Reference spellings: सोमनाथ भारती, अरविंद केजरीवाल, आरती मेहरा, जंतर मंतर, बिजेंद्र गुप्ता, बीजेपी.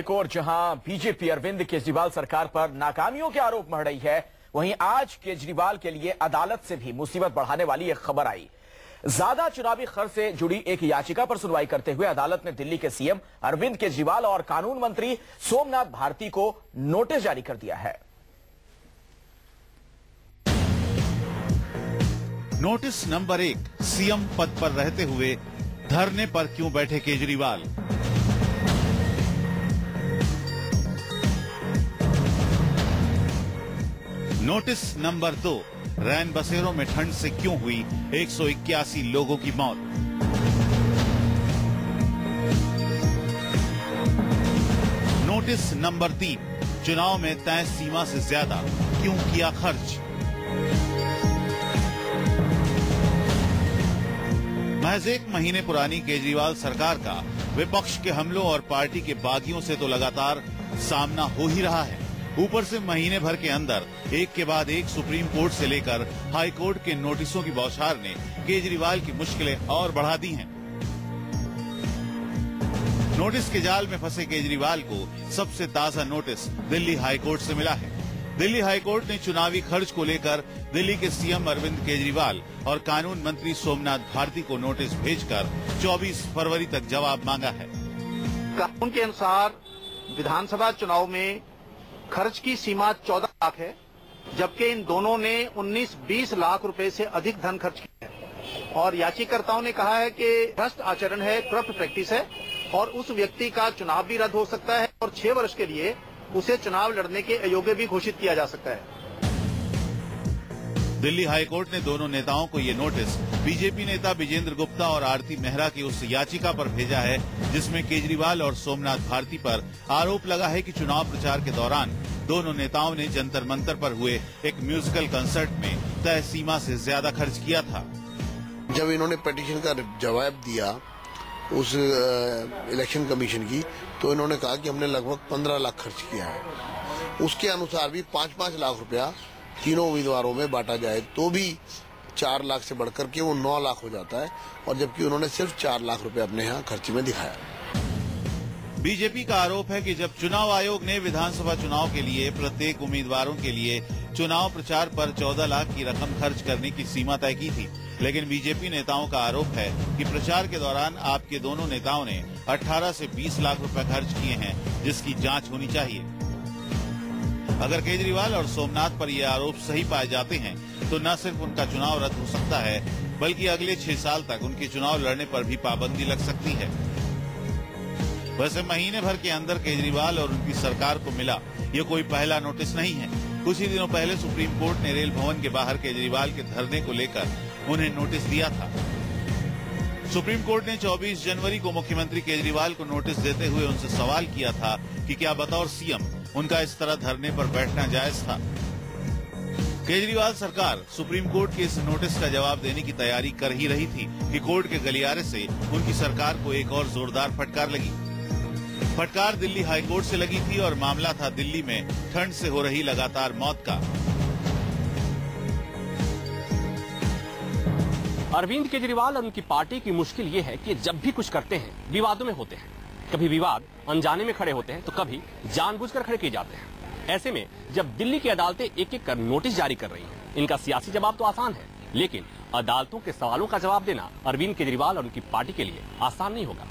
एक और जहां बीजेपी अरविंद केजरीवाल सरकार पर नाकामियों के आरोप मढ़ रही है, वहीं आज केजरीवाल के लिए अदालत से भी मुसीबत बढ़ाने वाली एक खबर आई। ज्यादा चुनावी खर्च से जुड़ी एक याचिका पर सुनवाई करते हुए अदालत ने दिल्ली के सीएम अरविंद केजरीवाल और कानून मंत्री सोमनाथ भारती को नोटिस जारी कर दिया है। नोटिस नंबर 1, सीएम पद पर रहते हुए धरने पर क्यों बैठे केजरीवाल। नोटिस नंबर 2, रैन बसेरों में ठंड से क्यों हुई 181 लोगों की मौत। नोटिस नंबर 3, चुनाव में तय सीमा से ज्यादा क्यों किया खर्च। महज एक महीने पुरानी केजरीवाल सरकार का विपक्ष के हमलों और पार्टी के बागियों से तो लगातार सामना हो ही रहा है। ऊपर से महीने भर के अंदर एक के बाद एक सुप्रीम कोर्ट से लेकर हाई कोर्ट के नोटिसों की बौछार ने केजरीवाल की मुश्किलें और बढ़ा दी हैं। नोटिस के जाल में फंसे केजरीवाल को सबसे ताजा नोटिस दिल्ली हाई कोर्ट से मिला है। दिल्ली हाई कोर्ट ने चुनावी खर्च को लेकर दिल्ली के सीएम अरविंद केजरीवाल और कानून मंत्री सोमनाथ भारती को नोटिस भेजकर 24 फरवरी तक जवाब मांगा है। कानून के अनुसार विधानसभा चुनाव में खर्च की सीमा 14 लाख है, जबकि इन दोनों ने 19-20 लाख रुपए से अधिक धन खर्च किया है और याचिकाकर्ताओं ने कहा है कि भ्रष्ट आचरण है, करप्ट प्रैक्टिस है और उस व्यक्ति का चुनाव भी रद्द हो सकता है और 6 वर्ष के लिए उसे चुनाव लड़ने के अयोग्य भी घोषित किया जा सकता है। दिल्ली हाईकोर्ट ने दोनों नेताओं को ये नोटिस बीजेपी नेता बिजेंद्र गुप्ता और आरती मेहरा की उस याचिका पर भेजा है जिसमें केजरीवाल और सोमनाथ भारती पर आरोप लगा है कि चुनाव प्रचार के दौरान दोनों नेताओं ने जंतर मंतर पर हुए एक म्यूजिकल कंसर्ट में तय सीमा से ज्यादा खर्च किया था। जब इन्होंने पिटीशन का जवाब दिया उस इलेक्शन कमीशन की, तो इन्होंने कहा कि हमने लगभग 15 लाख खर्च किया है। उसके अनुसार भी 5-5 लाख रुपया तीनों उम्मीदवारों में बांटा जाए तो भी 4 लाख से बढ़कर के वो 9 लाख हो जाता है, और जबकि उन्होंने सिर्फ 4 लाख रुपए अपने यहाँ खर्च में दिखाया। बीजेपी का आरोप है कि जब चुनाव आयोग ने विधानसभा चुनाव के लिए प्रत्येक उम्मीदवारों के लिए चुनाव प्रचार पर 14 लाख की रकम खर्च करने की सीमा तय की थी, लेकिन बीजेपी नेताओं का आरोप है कि प्रचार के दौरान आपके दोनों नेताओं ने 18 से 20 लाख रुपए खर्च किए हैं, जिसकी जाँच होनी चाहिए। अगर केजरीवाल और सोमनाथ पर ये आरोप सही पाए जाते हैं तो न सिर्फ उनका चुनाव रद्द हो सकता है, बल्कि अगले 6 साल तक उनके चुनाव लड़ने पर भी पाबंदी लग सकती है। वैसे महीने भर के अंदर केजरीवाल और उनकी सरकार को मिला ये कोई पहला नोटिस नहीं है। कुछ ही दिनों पहले सुप्रीम कोर्ट ने रेल भवन के बाहर केजरीवाल के धरने को लेकर उन्हें नोटिस दिया था। सुप्रीम कोर्ट ने 24 जनवरी को मुख्यमंत्री केजरीवाल को नोटिस देते हुए उनसे सवाल किया था कि क्या बतौर सीएम उनका इस तरह धरने पर बैठना जायज था। केजरीवाल सरकार सुप्रीम कोर्ट के इस नोटिस का जवाब देने की तैयारी कर ही रही थी कि कोर्ट के गलियारे से उनकी सरकार को एक और जोरदार फटकार लगी। फटकार दिल्ली हाईकोर्ट से लगी थी और मामला था दिल्ली में ठंड से हो रही लगातार मौत का। अरविंद केजरीवाल और उनकी पार्टी की मुश्किल ये है कि जब भी कुछ करते हैं विवादों में होते हैं। कभी विवाद अनजाने में खड़े होते हैं तो कभी जानबूझकर खड़े किए जाते हैं। ऐसे में जब दिल्ली की अदालतें एक-एक कर नोटिस जारी कर रही हैं, इनका सियासी जवाब तो आसान है, लेकिन अदालतों के सवालों का जवाब देना अरविंद केजरीवाल और उनकी पार्टी के लिए आसान नहीं होगा।